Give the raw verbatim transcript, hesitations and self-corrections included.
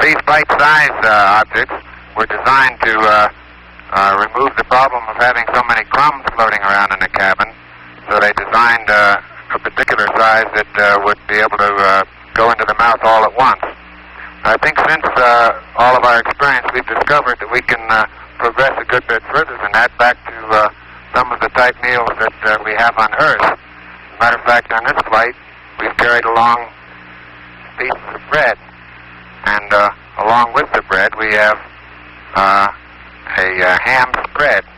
These bite-sized uh, objects were designed to uh, uh, remove the problem of having so many crumbs floating around in the cabin, so they designed uh, a particular size that uh, would be able to uh, go into the mouth all at once. I think since uh, all of our experience, we've discovered that we can uh, progress a good bit further than that, back to uh, some of the type meals that uh, we have on Earth. Matter of fact, on this flight, we've carried along pieces of bread, and uh, along with the bread, we have uh, a uh, ham spread.